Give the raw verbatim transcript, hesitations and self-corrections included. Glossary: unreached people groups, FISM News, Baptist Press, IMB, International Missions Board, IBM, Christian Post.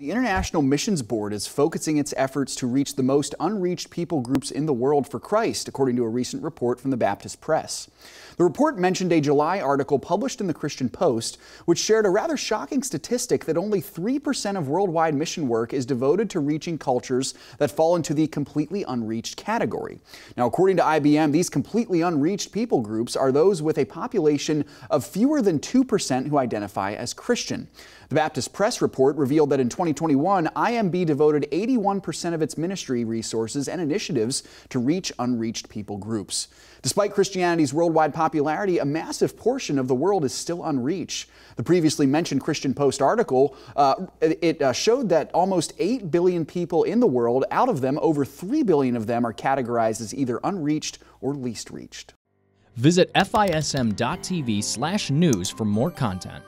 The International Missions Board is focusing its efforts to reach the most unreached people groups in the world for Christ, according to a recent report from the Baptist Press. The report mentioned a July article published in the Christian Post, which shared a rather shocking statistic that only three percent of worldwide mission work is devoted to reaching cultures that fall into the completely unreached category. Now, according to I B M, these completely unreached people groups are those with a population of fewer than two percent who identify as Christian. The Baptist Press report revealed that in twenty twenty-one, I M B devoted eighty-one percent of its ministry resources and initiatives to reach unreached people groups. Despite Christianity's worldwide popularity, a massive portion of the world is still unreached. The previously mentioned Christian Post article, uh, it uh, showed that almost eight billion people in the world. Out of them, over three billion of them are categorized as either unreached or least reached. Visit F I S M dot T V slash news for more content.